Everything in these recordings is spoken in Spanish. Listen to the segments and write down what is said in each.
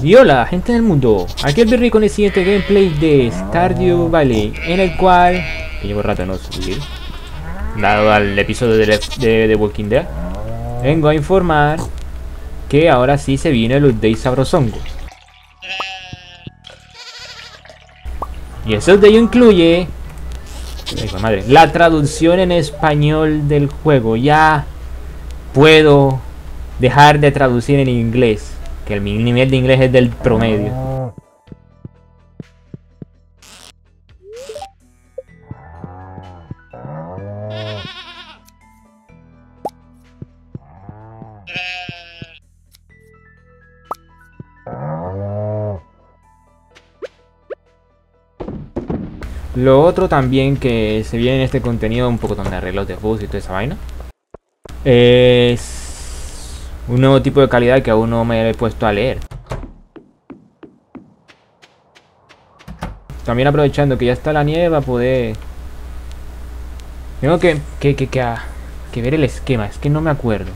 Y hola gente del mundo, aquí El Birri con el siguiente gameplay de Stardew Valley, en el cual, que llevo rato no subir, dado al episodio de The Walking Dead, vengo a informar que ahora sí se viene el update sabrosongo. Y ese update incluye, hijo de madre, la traducción en español del juego. Ya puedo dejar de traducir en inglés, que el nivel de inglés es del promedio. Lo otro también que se viene en este contenido, un poco de arreglos de voz y toda esa vaina, es un nuevo tipo de calidad que aún no me he puesto a leer. También aprovechando que ya está la nieve, va a poder... Tengo que ver el esquema, es que no me acuerdo.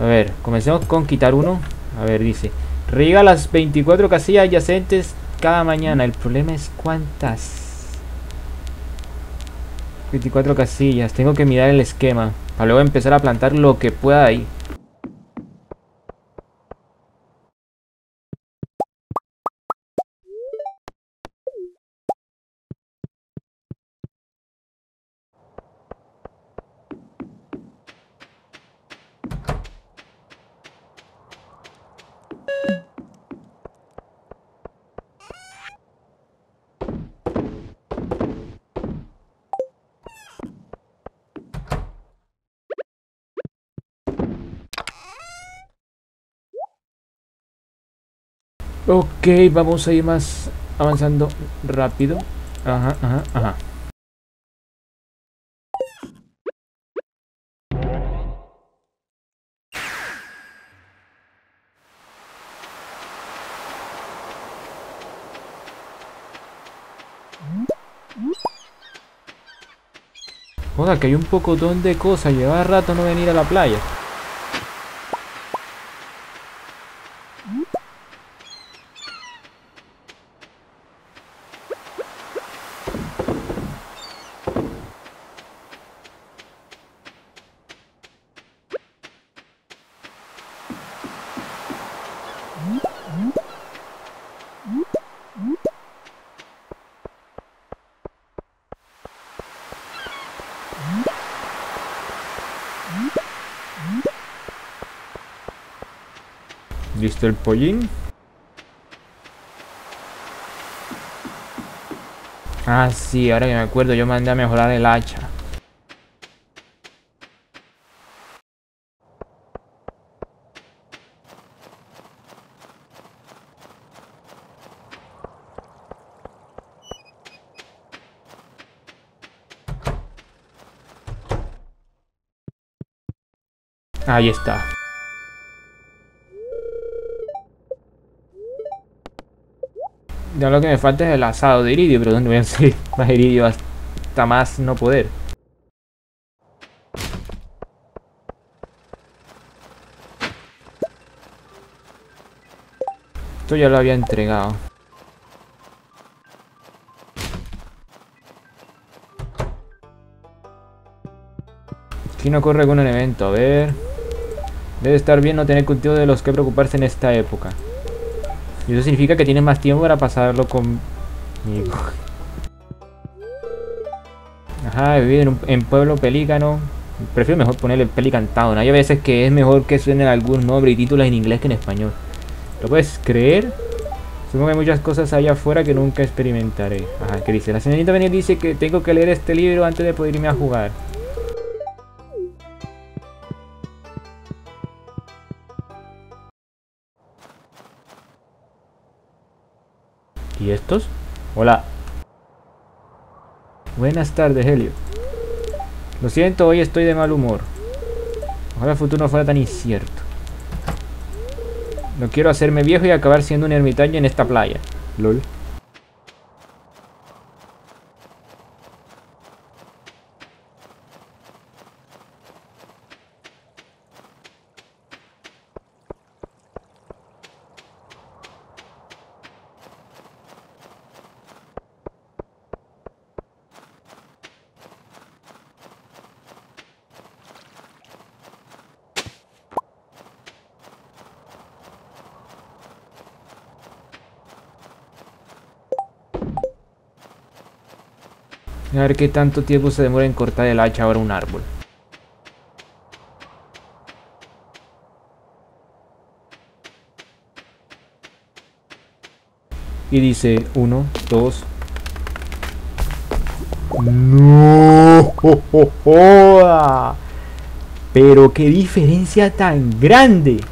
A ver, comencemos con quitar uno. A ver, dice, riega las 24 casillas adyacentes cada mañana. El problema es cuántas. 24 casillas. Tengo que mirar el esquema para luego empezar a plantar lo que pueda ahí. Ok, vamos a ir más avanzando rápido. Ajá, ajá, ajá. Joder, que hay un pocotón de cosas. Lleva rato no venir a la playa. Listo el pollín. Ah, sí, ahora que me acuerdo, yo mandé a mejorar el hacha. Ahí está. Ya lo que me falta es el asado de iridio, pero ¿dónde voy a hacer más iridio hasta más no poder? Esto ya lo había entregado. Aquí no corre con un evento, a ver... Debe estar bien no tener cultivo de los que preocuparse en esta época. Y eso significa que tienes más tiempo para pasarlo conmigo. Ajá, he vivido en pueblo pelícano. Prefiero mejor ponerle Pelican Town. Hay veces que es mejor que suenen algún nombre y títulos en inglés que en español. ¿Lo puedes creer? Supongo que hay muchas cosas allá afuera que nunca experimentaré. Ajá, ¿qué dice? La señorita Benítez dice que tengo que leer este libro antes de poder irme a jugar. ¿Y estos? Hola. Buenas tardes, Helio. Lo siento, hoy estoy de mal humor. Ojalá el futuro no fuera tan incierto. No quiero hacerme viejo y acabar siendo un ermitaño en esta playa. LOL. A ver qué tanto tiempo se demora en cortar el hacha ahora un árbol. Y dice 1, 2. ¡No! ¡Oh! Pero qué diferencia tan grande.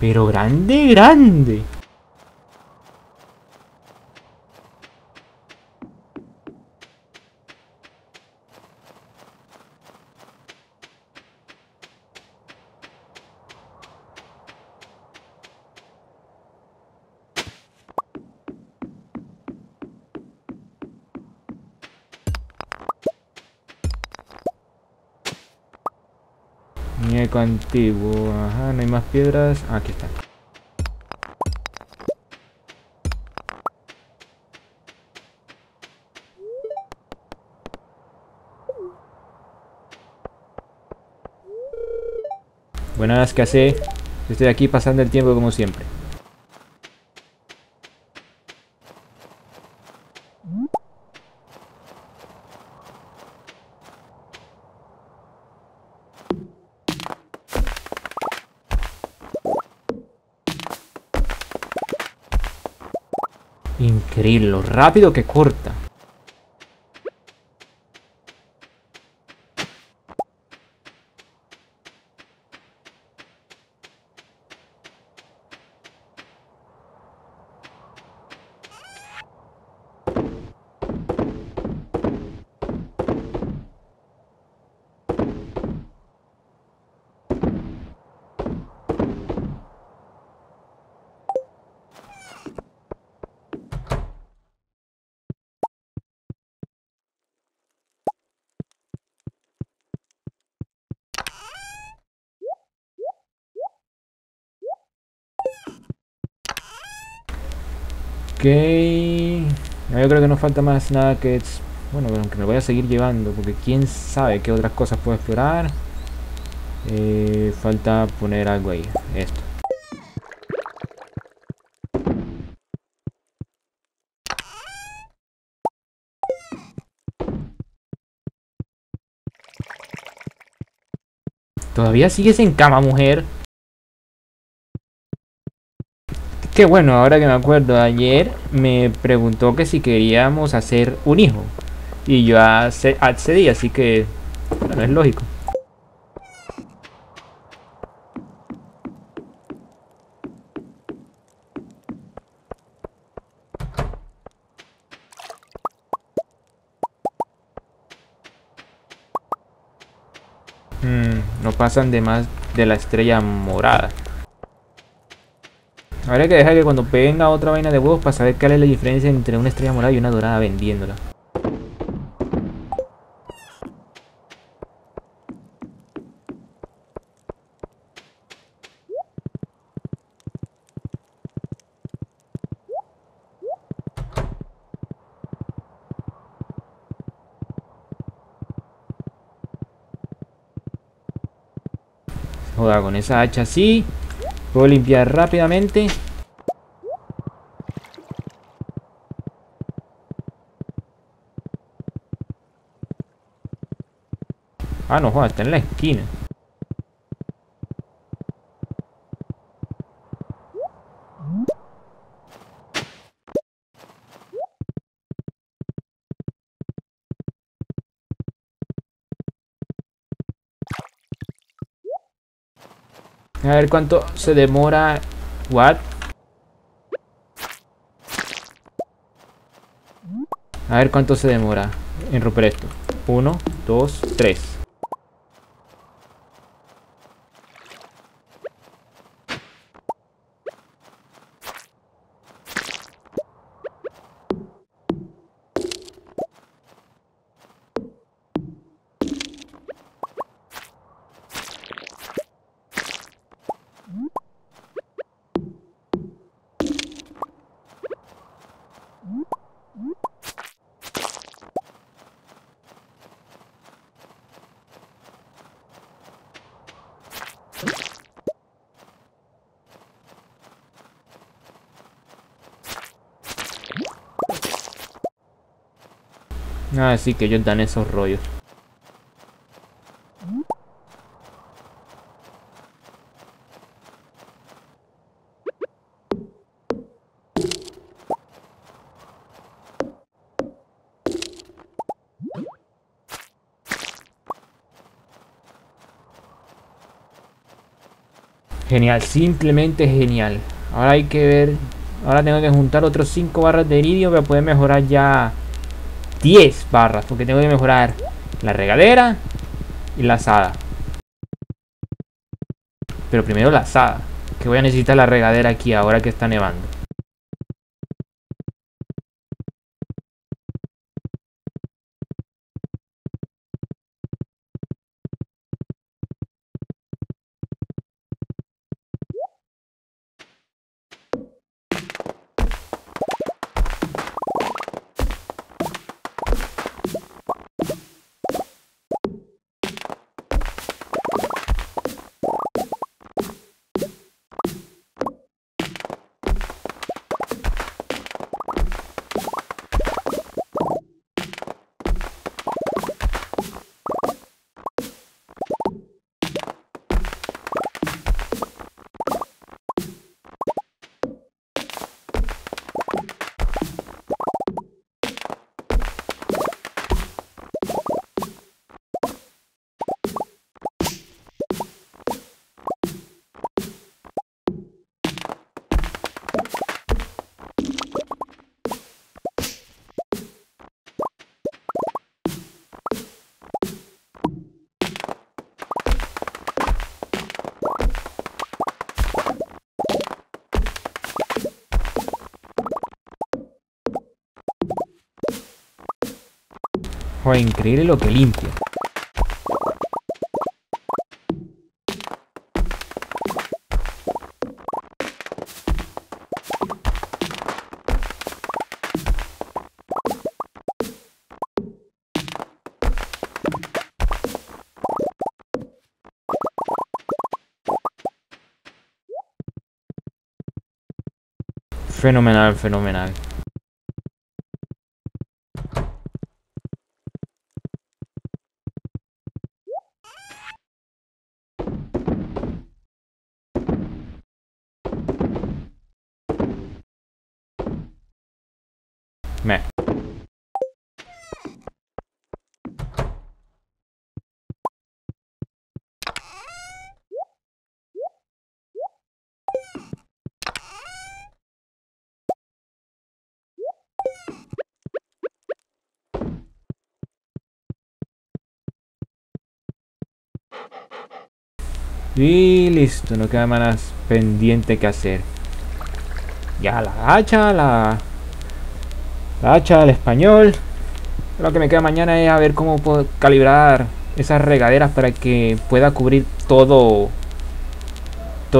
Pero grande, grande. Muñeco antiguo, ajá, no hay más piedras, aquí está. Buenas, ¿qué hace? Estoy aquí pasando el tiempo como siempre. Increíble, lo rápido que corta. Ok, yo creo que no falta más nada que... Bueno, aunque me voy a seguir llevando, porque quién sabe qué otras cosas puedo explorar. Falta poner algo ahí, esto. ¿Todavía sigues en cama, mujer? Que bueno, ahora que me acuerdo, ayer me preguntó que si queríamos hacer un hijo. Y yo accedí, así que bueno, es lógico. No pasan de más de la estrella morada. Habría que dejar que cuando venga otra vaina de huevos para saber cuál es la diferencia entre una estrella morada y una dorada vendiéndola. Joda, con esa hacha así. Puedo limpiar rápidamente. Ah, no, joder, está en la esquina. A ver cuánto se demora. What? A ver cuánto se demora en romper esto. 1, 2, 3. Ah, sí, que ellos dan esos rollos. Genial, simplemente genial. Ahora hay que ver. Ahora tengo que juntar otros 5 barras de iridio para poder mejorar ya 10 barras. Porque tengo que mejorar la regadera y la azada. Pero primero la azada. Que voy a necesitar la regadera aquí ahora que está nevando. Joder, increíble lo que limpia. Fenomenal, fenomenal. Y listo, no queda más pendiente que hacer. Ya la hacha, la hacha del español. Lo que me queda mañana es a ver cómo puedo calibrar esas regaderas para que pueda cubrir todo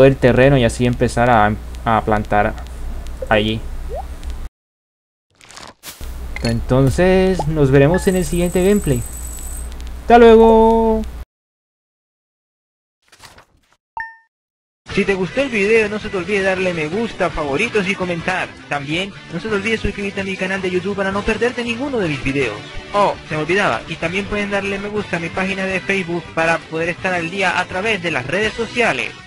el terreno y así empezar a plantar allí. Entonces nos veremos en el siguiente gameplay. ¡Hasta luego! Si te gustó el video, no se te olvide darle me gusta, favoritos y comentar. También, no se te olvide suscribirte a mi canal de YouTube para no perderte ninguno de mis videos. Oh, se me olvidaba, y también pueden darle me gusta a mi página de Facebook para poder estar al día a través de las redes sociales.